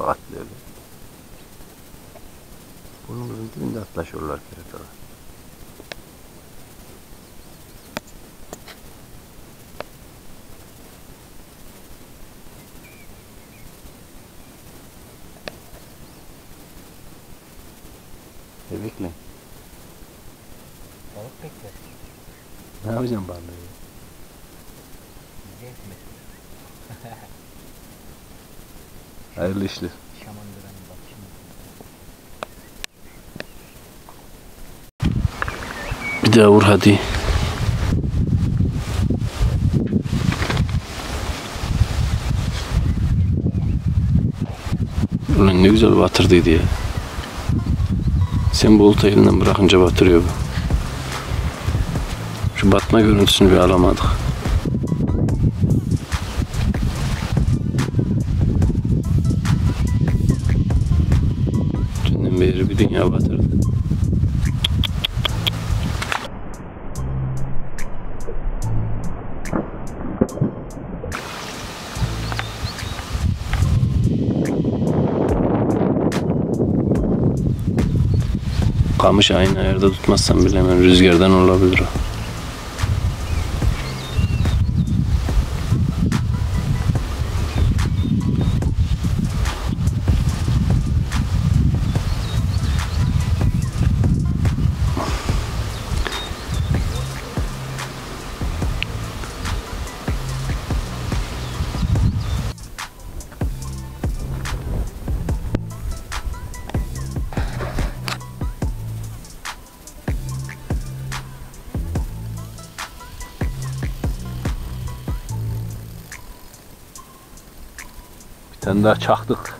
abi atlayalım. Bunun üzerinde atlaşıyorlar keratalar. Bebek mi? Balık bekler. Ne yapacağım balığı? Yiyecek mi? Hayırlı işler. Şamandıran bak şimdi. Bir daha vur hadi. Ulan ne güzel batırdıydı ya. Sen bu olta elinden bırakınca batırıyor bu. Şu batma görüntüsünü bir alamadık. Dünden beri bir dünya batırdı. Kamış aynı ayarda tutmazsan bile hemen rüzgardan olabilir o. Sen daha çaktık.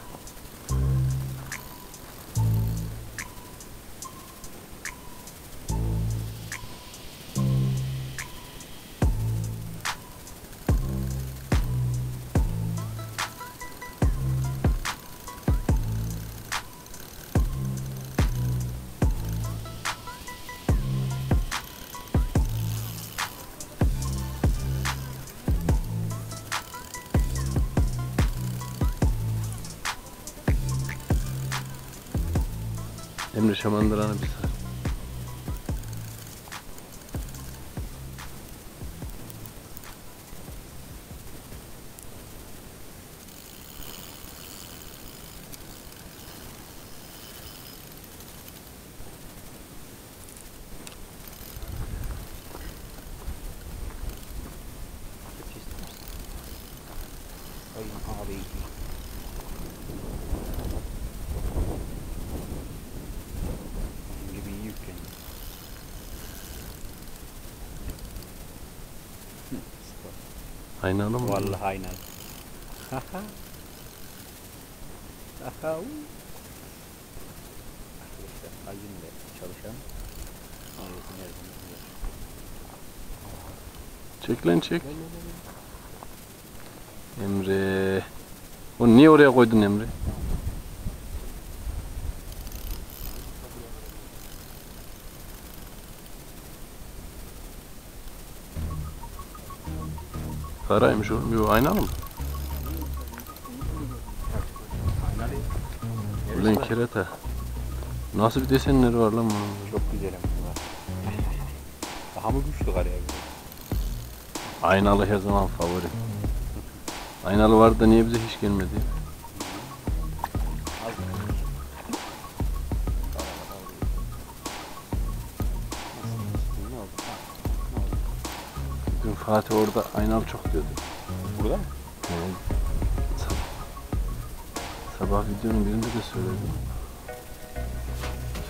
Emre şamandıranı bir sar. Abi. Aynalı mı? Vallahi aynalı. Haha. Haha. Arkadaşlar hacimle çalışan anlatın yardımcı. Çek lan çek. Emre. Onu niye oraya koydun Emre? Karaymış oğlum. Yo, aynalı mı? Ulan kerata. Nasıl bir desenleri var lan bunun? Çok güzelim bunlar. Daha mı güçlü karaya göre? Aynalı her zaman favori. Aynalı vardı da niye bize hiç gelmedi? Fatih orada aynalı çok diyordu. Burada mı? Evet. Sabah videonun birinde de söyledim.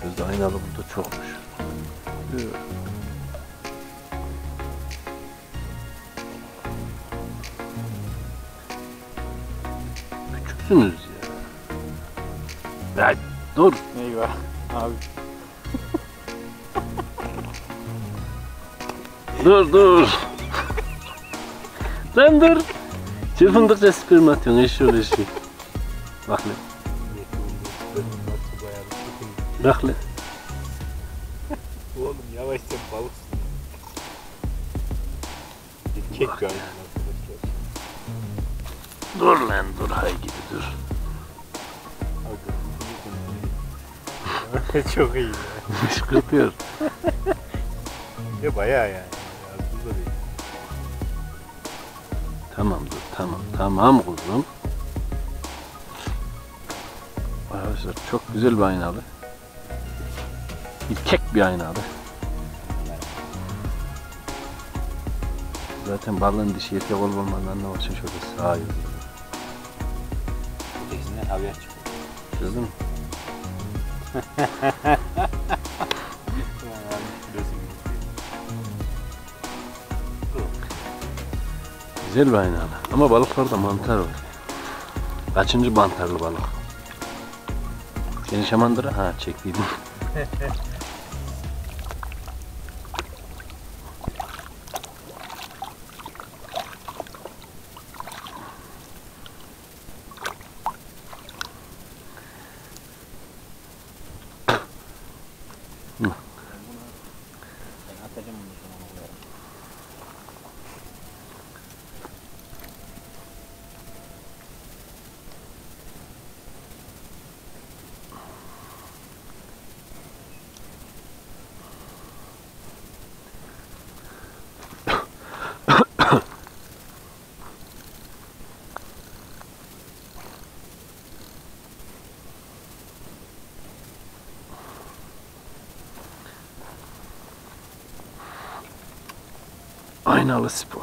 Sözde aynalı burada çokmuş. Evet. Küçüksünüz ya. Ya dur. Eyvah abi. dur. Lan dur! Çırpındıkça sperm atıyorsun, eşi öyle şey. Bak lan. Bak lan. Oğlum yavaşça balıksın. Erkek bak galiba. Dur lan dur, haydi dur. Çok iyi. Kışkırtıyor. Ya bayağı yani. Tamamdır, tamam kuzum. Arkadaşlar çok güzel bir aynalı. İlkek bir aynalı. Zaten balığın dişi erkek olmadan ne olsun şöyle sağa yürüyor. Ötekisinden havyar çıkıyor. Gördün mü? Güzel bir aynalı. Ama balıklarda mantar var. Kaçıncı mantarlı balık? Seni şamandıra? Ha çektiydim. Aynalı spor.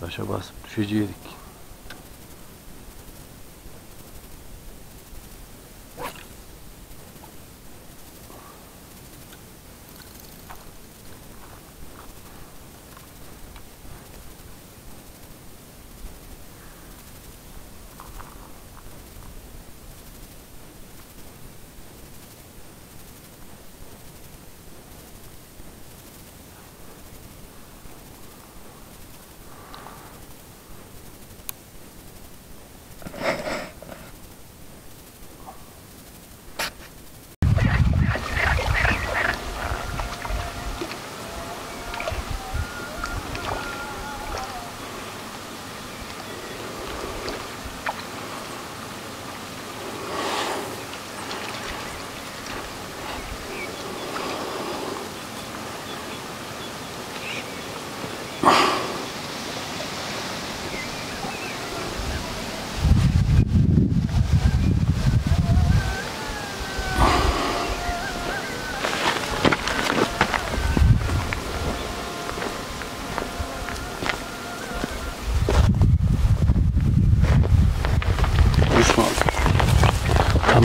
Taşa basıp düşeceydik.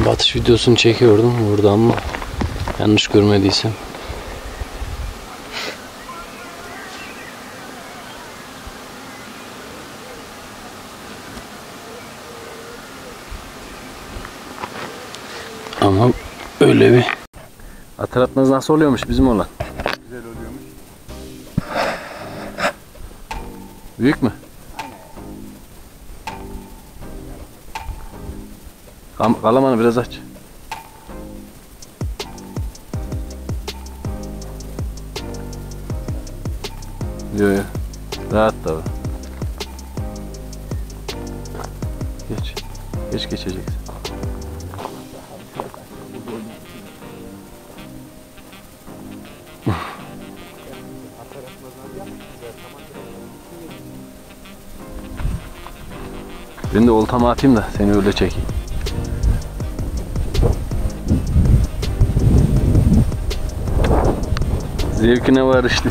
Batış videosunu çekiyordum burada ama yanlış görmediysem. Ama öyle bir ataratmanız nasıl oluyormuş bizim olan? Güzel oluyormuş. Büyük mü? Kalamanı biraz aç. Yo. Rahat da var. Geç. Geç geçeceksin. Ben de oltamı atayım da seni öyle çekeyim. Zevkine var işte.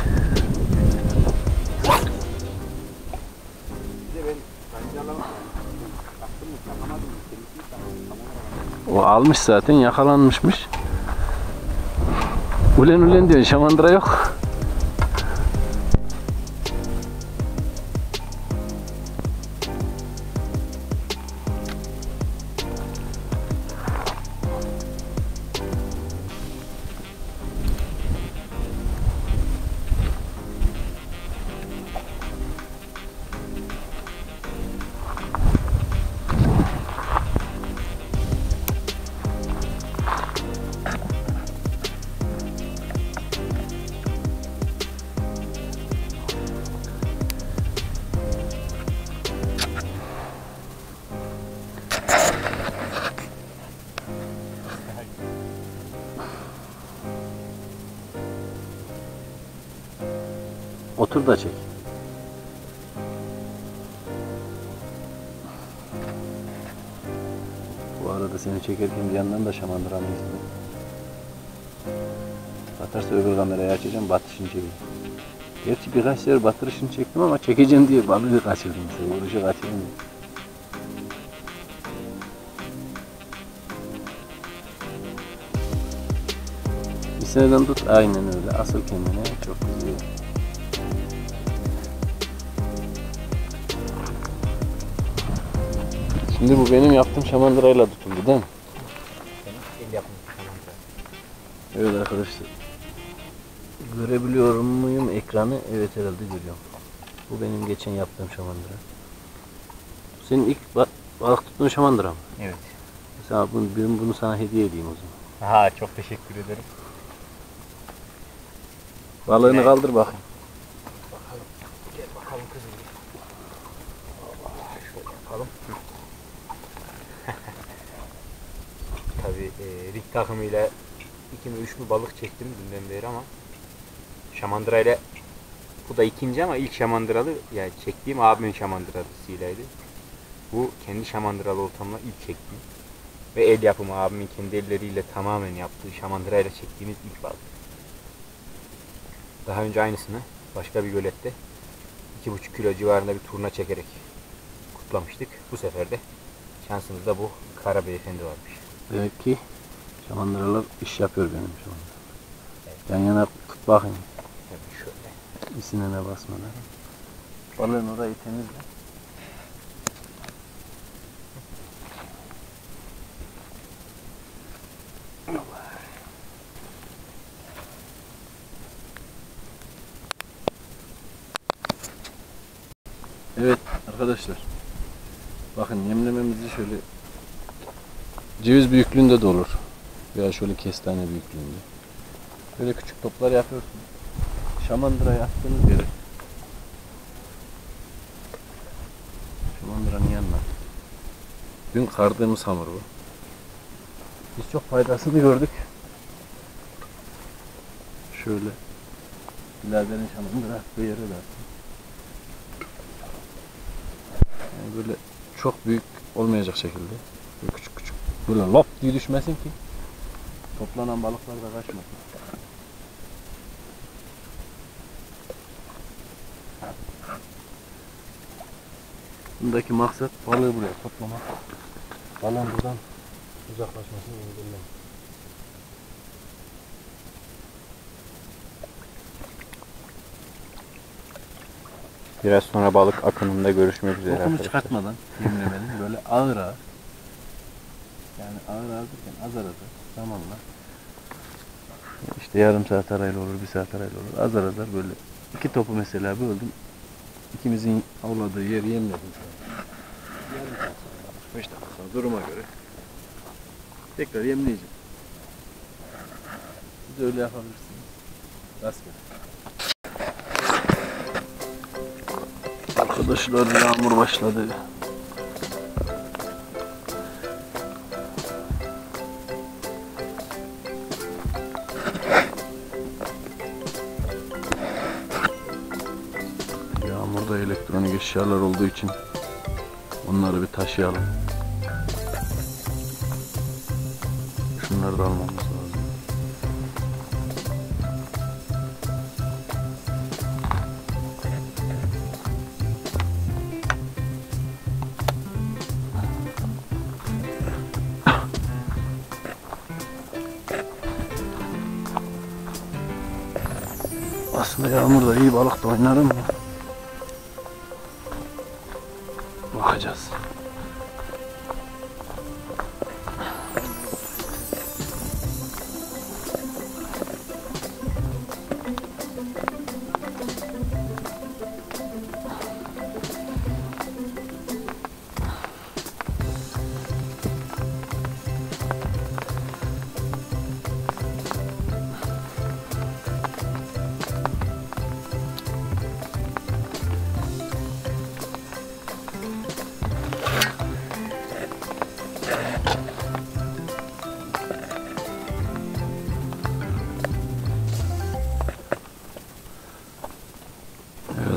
O almış zaten, yakalanmışmış. Ulen ulen diyorsun, şamandıra yok. Otur da çek. Bu arada seni çekerken bir yandan da şamandıranı izledim. Batarsa öbür kamerayı açacağım, batışını çekeyim. Gerçi birkaç sefer batırışını çektim ama çekeceğim diye balığı kaçırdım. Vuruşu kaçırdım diye. Bir seneden tut, aynen öyle. Asıl kendine, çok güzel. Şimdi bu benim yaptığım şamandırayla tutuldu değil mi? Evet arkadaşlar. Görebiliyor muyum ekranı? Evet herhalde görüyorum. Bu benim geçen yaptığım şamandıra. Senin ilk balık tuttuğun şamandıra mı? Evet. Mesela bunu sana hediye edeyim o zaman. Ha, çok teşekkür ederim. Balığını evet. Kaldır bakayım. Bakalım. Gel bakalım kızım. Allah, şöyle yapalım. Tabii rig takımıyla 2 mi 3 mü balık çektim dünden beri ama şamandırayla, bu da ikinci ama ilk şamandıralı yani çektiğim abimin şamandıralısıylaydı. Bu kendi şamandıralı oltamla ilk çektiğim ve el yapımı abimin kendi elleriyle tamamen yaptığı şamandırayla çektiğimiz ilk balık. Daha önce aynısını başka bir gölette 2,5 kilo civarında bir turna çekerek kutlamıştık. Bu sefer de şansımızda bu kara beyefendi varmış. Demek ki şamandıralar iş yapıyor benim şu anda. Evet. Yan yana tut bakayım. Tabii şöyle. İsinene basmadan. Balığın orayı temizle. Evet arkadaşlar. Bakın yemlememizi şöyle ceviz büyüklüğünde de olur veya şöyle kestane büyüklüğünde. Böyle küçük toplar yapıyorsunuz. Şamandıra yaptığınız yere. Şamandıranın yanına. Dün kardığımız hamur bu. Biz çok faydasını gördük. Şöyle. Biladerin şamandıra attığı yere de attım. Yani böyle çok büyük olmayacak şekilde. Böyle küçük küçük. Böyle lop diye düşmesin ki toplanan balıklar da kaçmasın. Bundaki maksat balığı buraya toplamak. Balığın buradan uzaklaşmasını engellemek. Biraz sonra balık akınında görüşmek üzere. Kokunu çıkartmadan yemlemenin böyle ağır ağır. Yani ağır ağır derken az arada zamanla işte yarım saat arayla olur, 1 saat arayla olur. Az azar böyle 2 topu mesela böldüm. İkimizin avladığı yeri yemledim. Yarım saat sonra, 5 dakika sonra duruma göre tekrar yemleyeceğim. Siz de öyle yapabilirsiniz. Rastgele. Arkadaşlar yağmur başladı. Yağmurda elektronik eşyalar olduğu için onları bir taşıyalım. Şunları da almamız lazım. Aslında yağmurda iyi balık da oynarım mı? Bakacağız.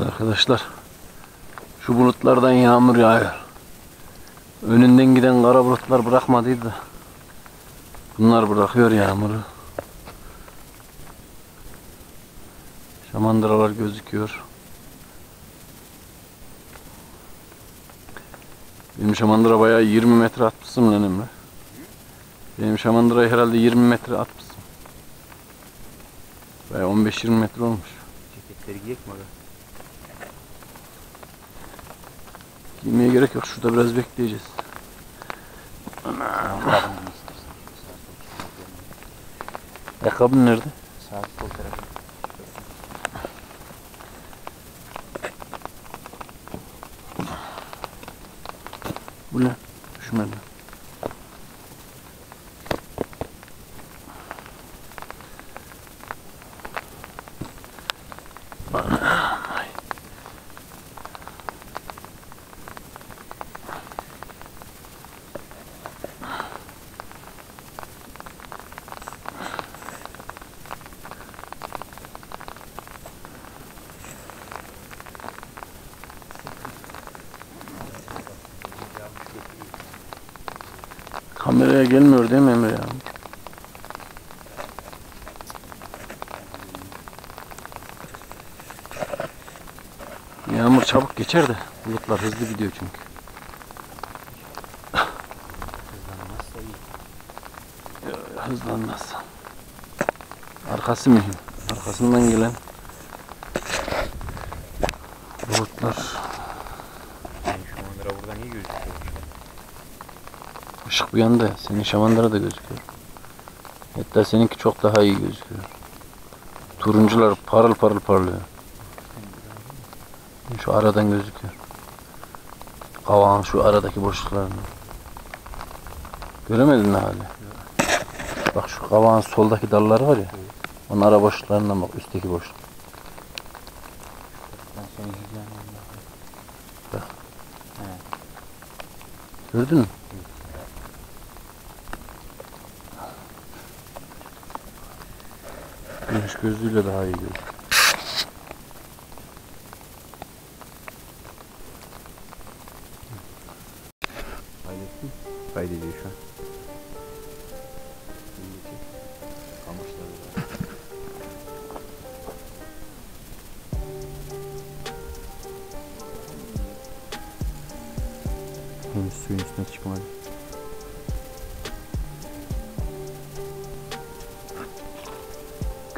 Arkadaşlar, şu bulutlardan yağmur yağıyor. Önünden giden kara bulutlar bırakmadıydı. Bunlar bırakıyor yağmuru. Şamandıralar gözüküyor. Benim şamandıra bayağı 20 metre atmışım lan Emre. Benim şamandırayı herhalde 20 metre atmışım. Bayağı 15-20 metre olmuş. Ceketleri giyek mi abi? Yemeye gerek yok. Şurada biraz bekleyeceğiz. Ayakkabın nerede? Sağ sol tarafı. Bu ne? Düşmedi. Kameraya gelmiyor değil mi Emre ya? Yağmur çabuk geçer de bulutlar hızlı gidiyor çünkü. Hızlanmazsa iyi. Hızlanmazsa. Arkası mühim. Arkasından gelen bulutlar. Şamandıra buradan iyi gözüküyor. Işık bu yanda. Senin şamandıra da gözüküyor. Hatta seninki çok daha iyi gözüküyor. Turuncular parıl parıl parlıyor. Şu aradan gözüküyor. Kavağın şu aradaki boşluklarını. Göremedin mi hali? Bak şu kavağın soldaki dalları var ya. Onun ara boşluklarından bak. Üstteki boşluk. Bak. Gördün mü? Güneş gözlüğüyle daha iyi görüyor. Kaydettin mi? Kaydediyor şu an. Henüz suyun üstüne çıkmadı.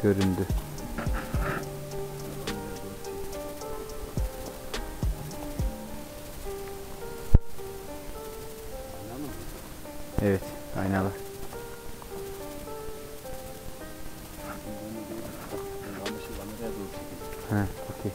Göründü. Evet, aynalar. Ha, okey.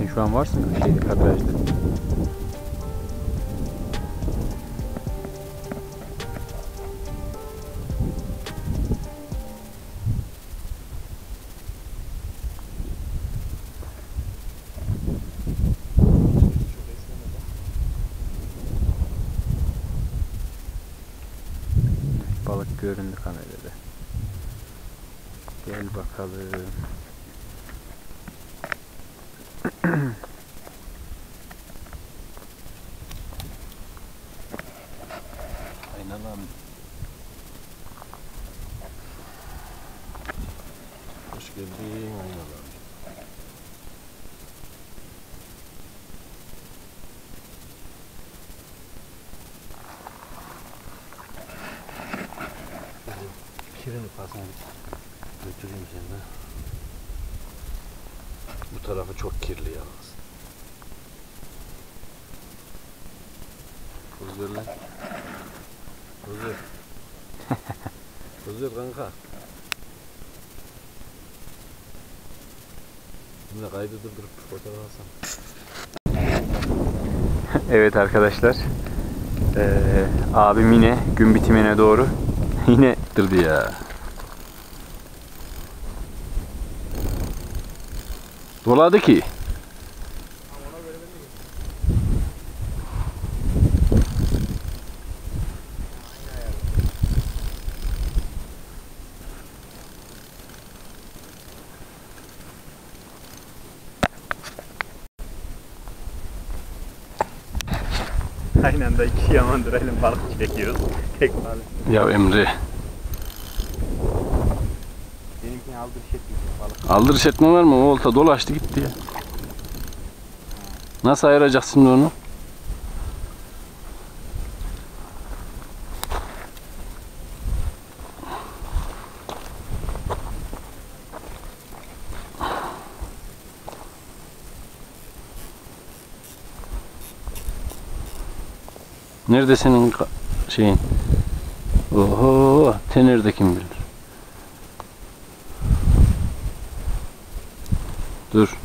misin? Şu an varsın mı şeyde, kadrajda? Balık göründü kamerada. Gel bakalım. Aynalan. Hoş geldin aynalan. Kirini pasını götüreyim seni. Bu tarafı çok kirli yalnız. Huzur lan. Huzur. Huzur kanka. Şimdi kaydı durdurup fotoğraf alsam. Evet arkadaşlar. Abim yine gün bitimine doğru yine durdu ya. Doladı ki. Aynen da iki yamandır elim balık çekiyoruz. Ya Emre. Benimkini aldırış etmeyecek balık. Aldırış etme var mı? O olta dolaştı gitti ya. Nasıl ayıracaksın şimdi onu? Nerede senin şeyin? Oho, tenerde kim bilir? Dur.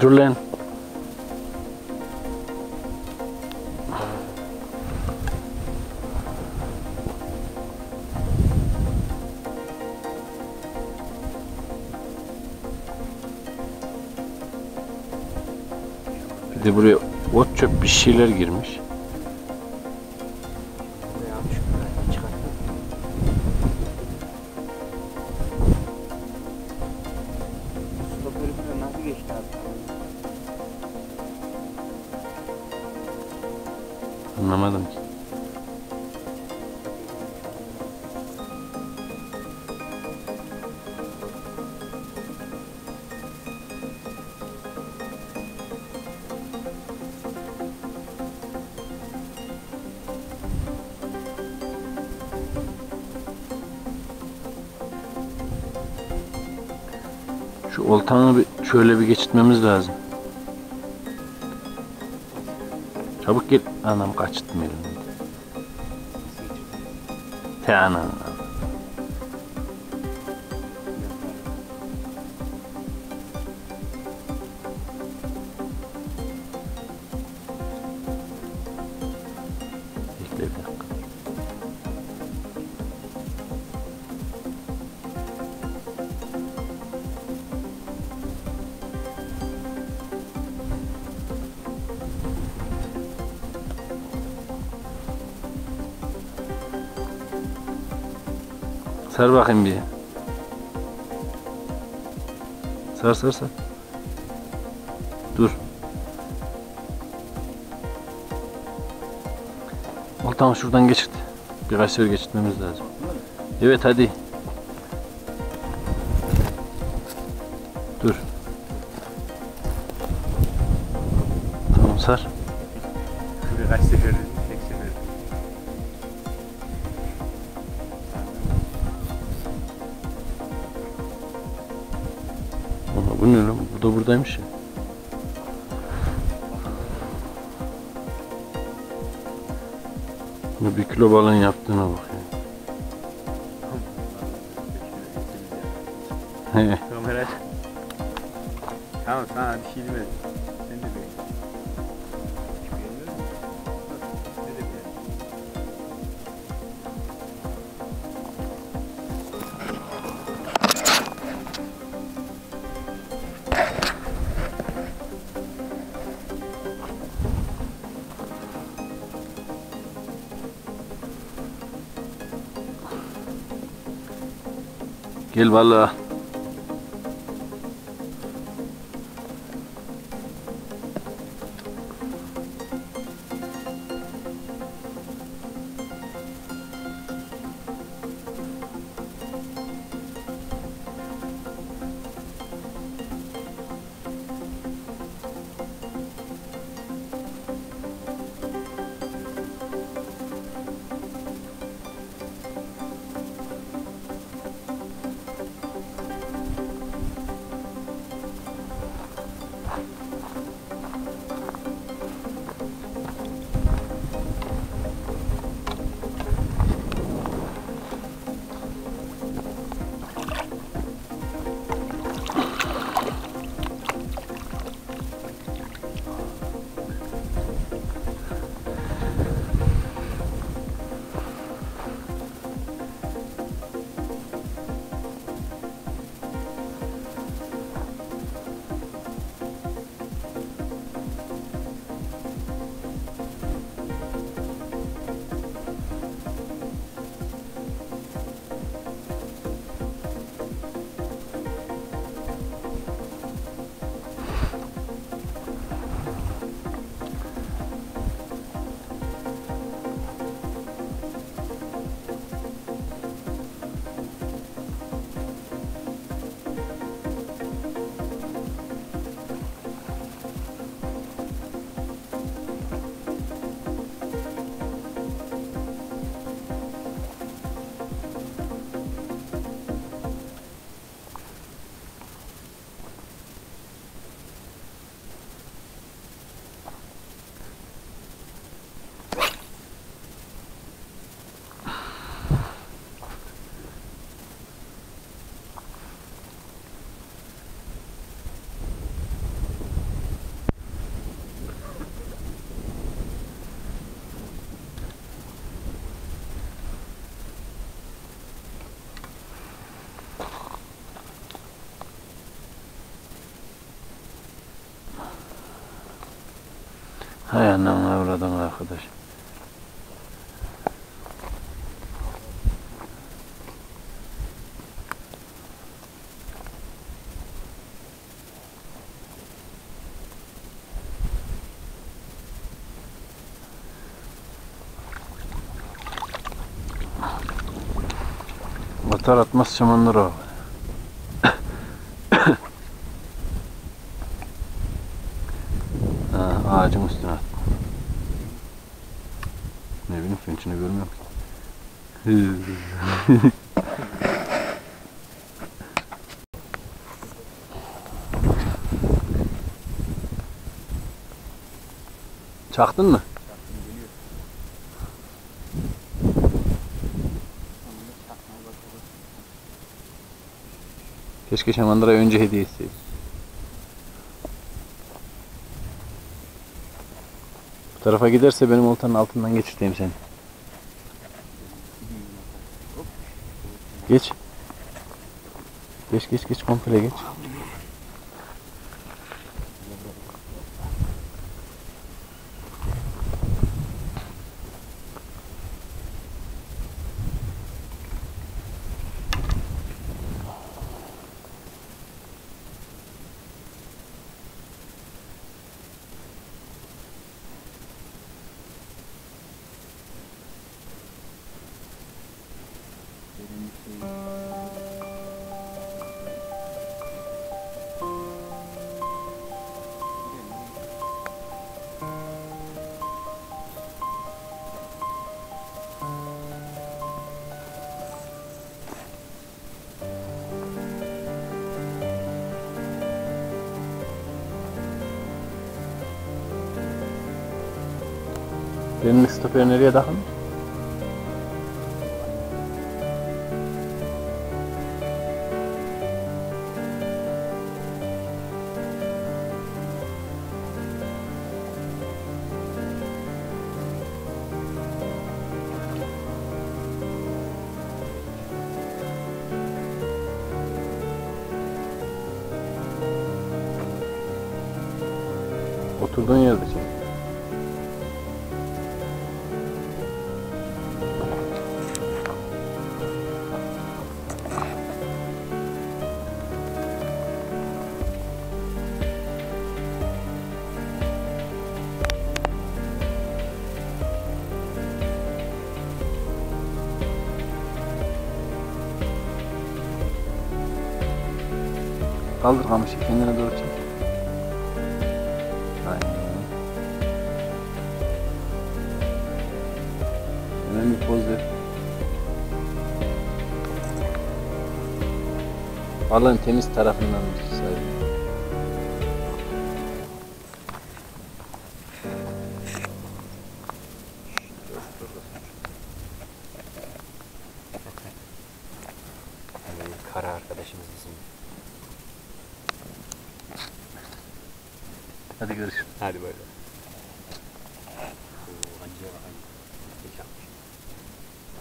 Dur lan. Bir de buraya ot çöp bir şeyler girmiş. Anlamadım ki. Şu oltanı şöyle bir geçitmemiz lazım. Çabuk gel. Anam kaçtım elimden. Te anam. Bekle bir dakika. Sar bakayım bir. Sar. Dur. Oltanı şuradan geçirdi. Birkaç sefer geçirtmemiz lazım. Evet hadi. Dur. Tamam sar. Bu ne lan? Bu da buradaymış ya. Bir kilo balığın yaptığına bak ya. He. Kamera. Tamam sana bir şey demedim. Sen de beğendin. Hiç beğenmiyor musun? Ne de beğenmiyor. Gel valla. Hay anam avradan arkadaş. Batar atmaz çamanlar o. Ağacın üstüne at. Ne bileyim, suyun içini görmüyorum ki. Çaktın mı? Keşke şamandırayı önce hediye etseydim. Tarafa giderse benim oltanın altından geçirteyim seni. Geç. Geç komple geç. Den müsst ihr nicht lachen. Oturduğun yerde çek. Kaldır kamışı kendine doğru çek. Poz ver. Balığın temiz tarafından sayılır. Kara arkadaşımız bizim. Hadi görüşürüz. Hadi böyle.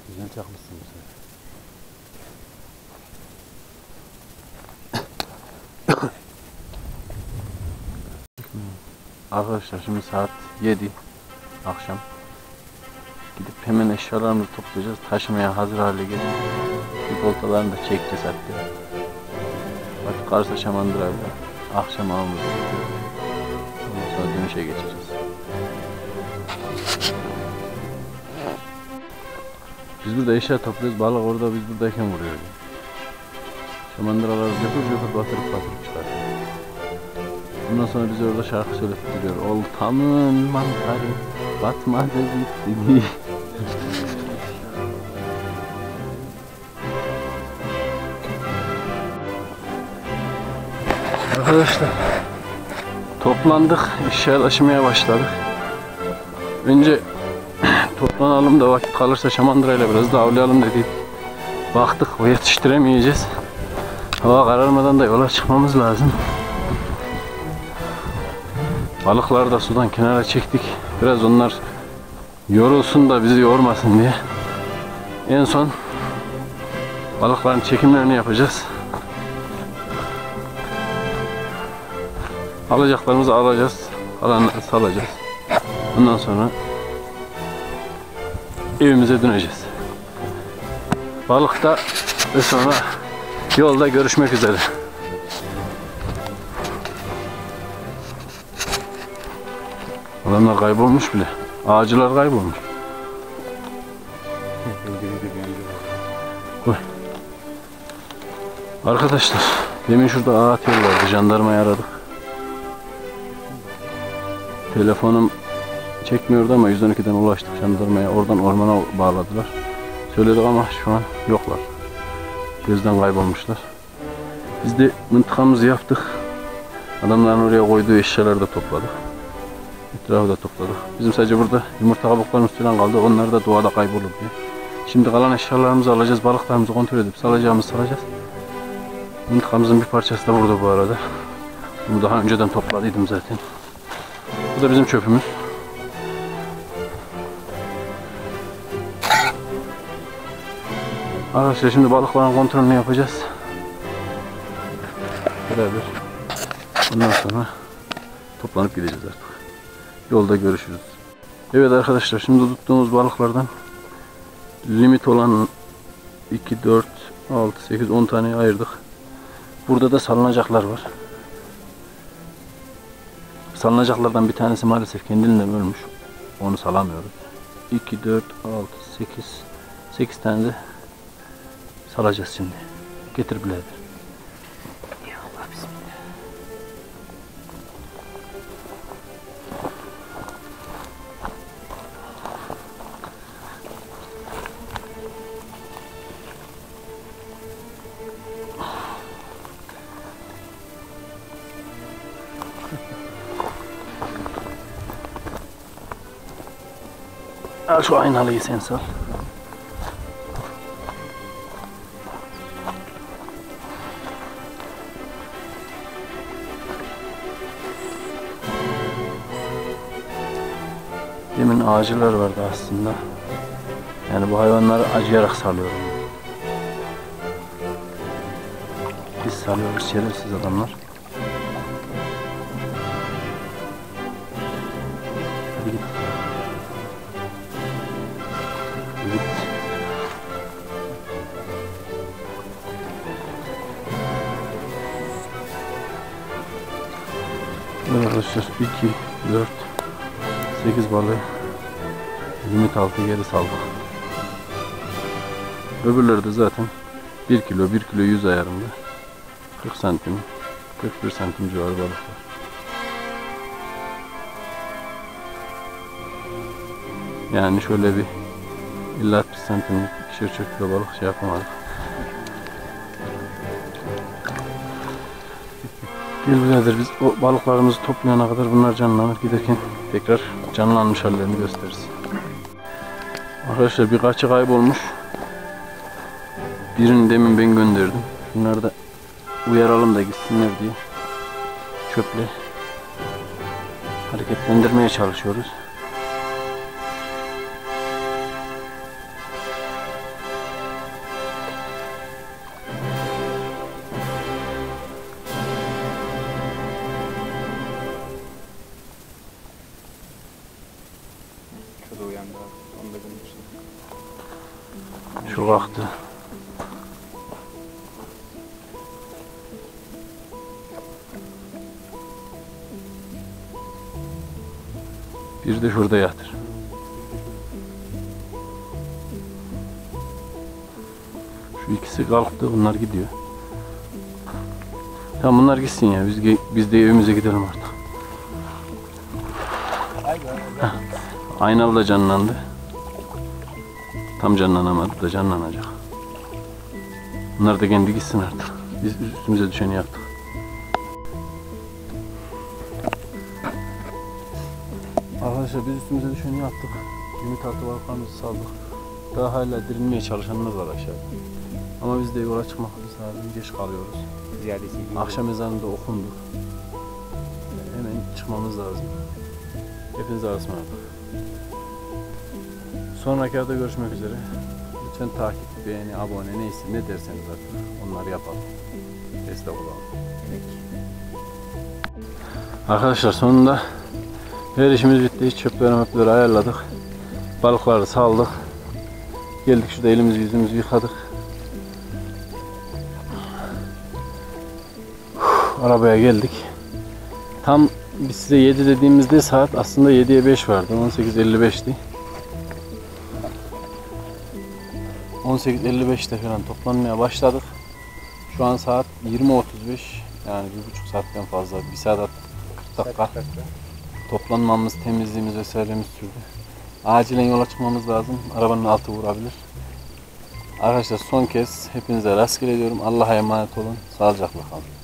Güzel çakmışsın bu sefer. Arkadaşlar şimdi saat 7 akşam. Gidip hemen eşyalarımızı toplayacağız. Taşımaya hazır hale gelip bir voltalarını da çekeceğiz hatta. Bak Kars'a Şamandıra'da akşam ağımızı. Ondan sonra dönüşe geçeceğiz. Biz burada eşya topluyoruz, balık orada biz buradayken vuruyoruz. Şamandıralar yapıp batırıp çıkartıyor. Bundan sonra bize orada şarkı söyleyip duruyor. Oltamın mantarı batmadı bitti. Arkadaşlar toplandık, eşya taşımaya başladık. Önce toplanalım da vakit kalırsa Şamandıra'yla biraz da avlayalım dedik. Baktık yetiştiremeyeceğiz. Hava kararmadan da yola çıkmamız lazım. Balıkları da sudan kenara çektik. Biraz onlar yorulsun da bizi yormasın diye. En son balıkların çekimlerini yapacağız. Alacaklarımızı alacağız. Kalanları salacağız. Ondan sonra evimize döneceğiz. Balıkta ve sonra yolda görüşmek üzere. Adamlar kaybolmuş bile. Ağacılar kaybolmuş. Arkadaşlar demin şurada ağaç yollardı. Jandarmayı aradık. Telefonum çekmiyordu ama 112'den ulaştık jandarmaya, oradan ormana bağladılar. Söyledik ama şu an yoklar. Gözden kaybolmuşlar. Biz de mıntıkamızı yaptık. Adamların oraya koyduğu eşyaları da topladık. Etrafı da topladık. Bizim sadece burada yumurta kabuklarının üstünden kaldı. Onlar da doğada kaybolur diye. Şimdi kalan eşyalarımızı alacağız. Balıklarımızı kontrol edip salacağız. Mıntıkamızın bir parçası da burada bu arada. Bunu daha önceden topladıydım zaten. Bu da bizim çöpümüz. Arkadaşlar şimdi balıkların kontrolünü yapacağız. Beraber. Bundan sonra toplanıp gideceğiz artık. Yolda görüşürüz. Evet arkadaşlar şimdi tuttuğumuz balıklardan limit olan 2, 4, 6, 8, 10 taneyi ayırdık. Burada da salınacaklar var. Salınacaklardan bir tanesi maalesef kendiliğinden ölmüş. Onu salamıyoruz. 2, 4, 6, 8 tane de salacağız şimdi. Getir birader. Ya Allah bismillah. شو عين على يسنسر Demin ağacılar vardı aslında. Yani bu hayvanları acıyarak salıyorum. Biz salıyoruz, şerefsiz adamlar. Hadi git. Hadi git. Evet arkadaşlar, 2, 4, 8 balığı limit altı geri saldık. Öbürleri de zaten 1 kilo, 1 kilo 100 ayarında 40 santim, 41 santim civarı balık var. Yani şöyle bir illa 60 santimlik ikişer çöp kilo balık şey yapamadık. Gel birader, biz o balıklarımızı toplayana kadar bunlar canlanır, giderken tekrar canlanmış hallerini gösteririz. Arkadaşlar birkaçı kaybolmuş. Birini demin ben gönderdim. Şunları da uyaralım da gitsinler diye çöple hareketlendirmeye çalışıyoruz. Şu kalktı. Bir de şurada yatır. Şu ikisi kalktı, bunlar gidiyor. Tamam, bunlar gitsin ya, biz de evimize gidelim artık. Aynalı da canlandı. Tam canlanamadı da canlanacak. Bunlar da kendi gitsin artık. Biz üstümüze düşeni yaptık. Arkadaşlar biz üstümüze düşeni yaptık. Limit altı balıklarımızı saldık. Daha hala dirilmeye çalışanlar var aşağıda. Ama biz de yola çıkmamız lazım. Geç kalıyoruz. Akşam ezanı da okundu. Yani hemen çıkmamız lazım. Hepinize ısmarladık. Sonraki hafta görüşmek üzere. Lütfen takip, beğeni, abone, neyse ne derseniz artık onları yapalım. Destek olalım. Evet. Arkadaşlar sonunda her işimiz bitti. Hiç çöpleri ayarladık. Balıkları saldık. Geldik şurada elimizi yüzümüzü yıkadık. Arabaya geldik. Tam biz size 7 dediğimizde saat aslında 7'ye 5 vardı. 18:55'ti. 18:55'te falan toplanmaya başladık. Şu an saat 20:35. Yani 1,5 saatten fazla, 1 saat 40 dakika. Toplanmamız, temizliğimiz vesairemiz sürdü. Acilen yola çıkmamız lazım. Arabanın altı vurabilir. Arkadaşlar son kez hepinize rastgele diyorum. Allah'a emanet olun. Sağlıcakla kalın.